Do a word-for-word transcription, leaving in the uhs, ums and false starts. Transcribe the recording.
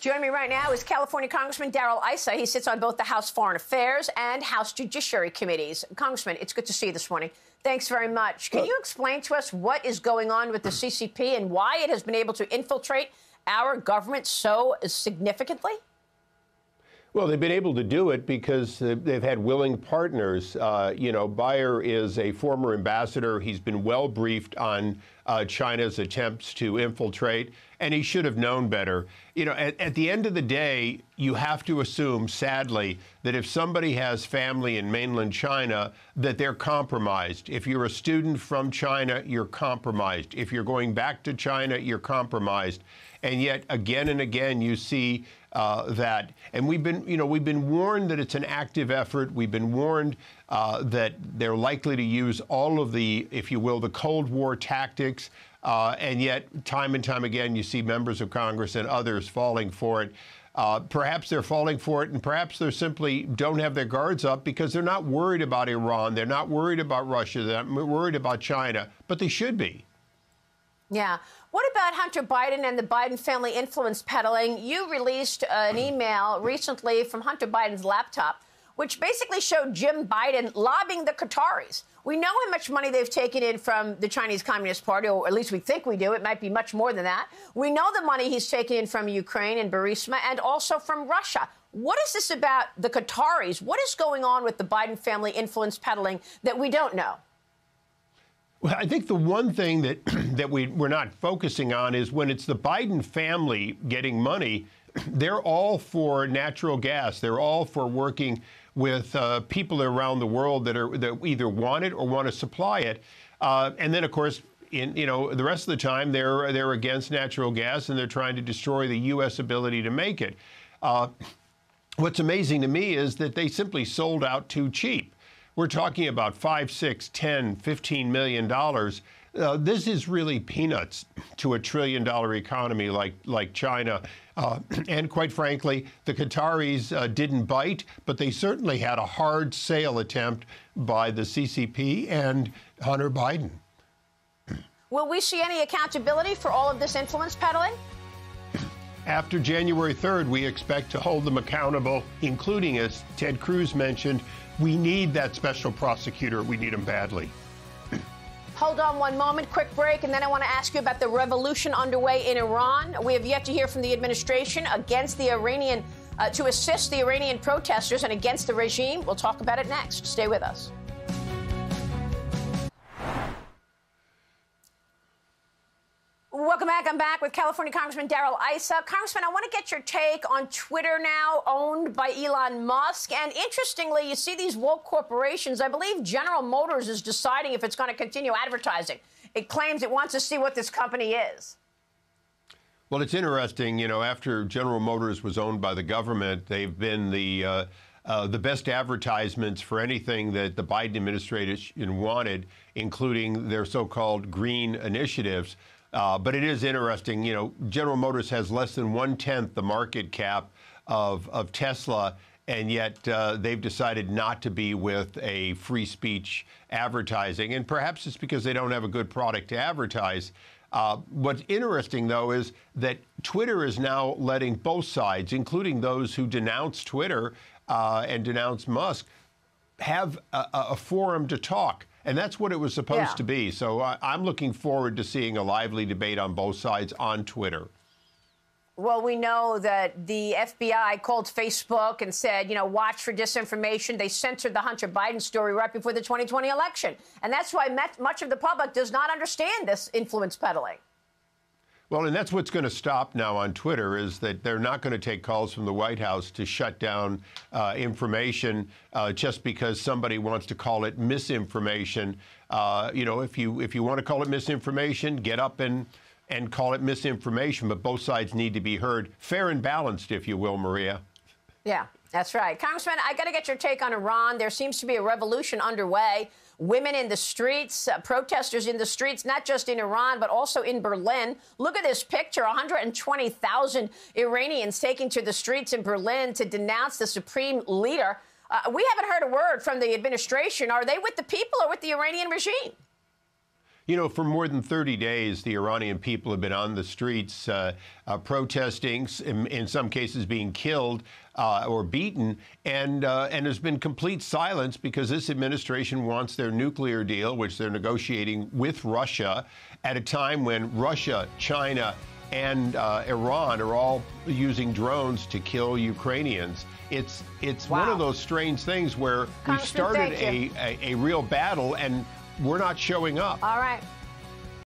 Joining me right now is California Congressman Darrell Issa. He sits on both the House Foreign Affairs and House Judiciary Committees. Congressman, it's good to see you this morning. Thanks very much. Can you explain to us what is going on with the C C P and why it has been able to infiltrate our government so significantly? Well, they've been able to do it because they've had willing partners. Uh, you know, Bayer is a former ambassador. He's been well briefed on uh, China's attempts to infiltrate, and he should have known better. You know, at, at the end of the day, you have to assume, sadly, that if somebody has family in mainland China, that they're compromised. If you're a student from China, you're compromised. If you're going back to China, you're compromised. And yet, again and again, you see uh, that. And we've been, you know, we've been warned that it's an active effort. We've been warned uh, that they're likely to use all of the, if you will, the Cold War tactics. Uh, and yet, time and time again, you see members of Congress and others falling for it. Uh, perhaps they're falling for it, and perhaps they simply don't have their guards up because they're not worried about Iran. They're not worried about Russia. They're not worried about China. But they should be. Yeah. What about Hunter Biden and the Biden family influence peddling? You released an email recently from Hunter Biden's laptop, which basically showed Jim Biden lobbying the Qataris. We know how much money they've taken in from the Chinese Communist Party, or at least we think we do. It might be much more than that. We know the money he's taken in from Ukraine and Burisma and also from Russia. What is this about the Qataris? What is going on with the Biden family influence peddling that we don't know? Well, I think the one thing that that we, we're not focusing on is when it's the Biden family getting money, they're all for natural gas. They're all for working with uh, people around the world that are that either want it or want to supply it. Uh, and then, of course, in, you know, the rest of the time they're they're against natural gas and they're trying to destroy the U S ability to make it. Uh, what's amazing to me is that they simply sold out too cheap. We're talking about five, six, ten, fifteen million dollars. Uh, this is really peanuts to a trillion-dollar economy like like China. Uh, and quite frankly, the Qataris uh, didn't bite, but they certainly had a hard sale attempt by the C C P and Hunter Biden. Will we see any accountability for all of this influence peddling? After January third, we expect to hold them accountable, including, as Ted Cruz mentioned, we need that special prosecutor. We need him badly. Hold on one moment, quick break, and then I want to ask you about the revolution underway in Iran. We have yet to hear from the administration against the Iranian, uh, to assist the Iranian protesters and against the regime. We'll talk about it next. Stay with us. Welcome back. I'm back with California Congressman Darrell Issa. Congressman, I want to get your take on Twitter now, owned by Elon Musk. And interestingly, you see these woke corporations. I believe General Motors is deciding if it's going to continue advertising. It claims it wants to see what this company is. Well, it's interesting. You know, after General Motors was owned by the government, they've been the uh, uh, the best advertisements for anything that the Biden administration wanted, including their so-called green initiatives. Uh, but it is interesting, you know, General Motors has less than one-tenth the market cap of, of Tesla, and yet uh, they've decided not to be with a free speech advertising. And perhaps it's because they don't have a good product to advertise. Uh, what's interesting, though, is that Twitter is now letting both sides, including those who denounce Twitter uh, and denounce Musk, have a, a forum to talk. And that's what it was supposed yeah. to be. So uh, I'm looking forward to seeing a lively debate on both sides on Twitter. Well, we know that the F B I called Facebook and said, you know, watch for disinformation. They censored the Hunter Biden story right before the twenty twenty election. And that's why much of the public does not understand this influence peddling. Well, and that's what's going to stop now on Twitter is that they're not going to take calls from the White House to shut down uh, information uh, just because somebody wants to call it misinformation. Uh, you know, if you if you want to call it misinformation, get up and and call it misinformation. But both sides need to be heard, fair and balanced, if you will, Maria. Yeah, that's right. Congressman, I got to get your take on Iran. There seems to be a revolution underway. Women in the streets, uh, protesters in the streets, not just in Iran, but also in Berlin. Look at this picture, one hundred twenty thousand Iranians taking to the streets in Berlin to denounce the supreme leader. Uh, we haven't heard a word from the administration. Are they with the people or with the Iranian regime? You know, for more than thirty days, the Iranian people have been on the streets uh, uh, protesting, in, in some cases being killed uh, or beaten, and, uh, and there's been complete silence because this administration wants their nuclear deal, which they're negotiating with Russia, at a time when Russia, China, and uh, Iran are all using drones to kill Ukrainians. It's it's wow. one of those strange things where we started a, a, a real battle and we're not showing up. All right.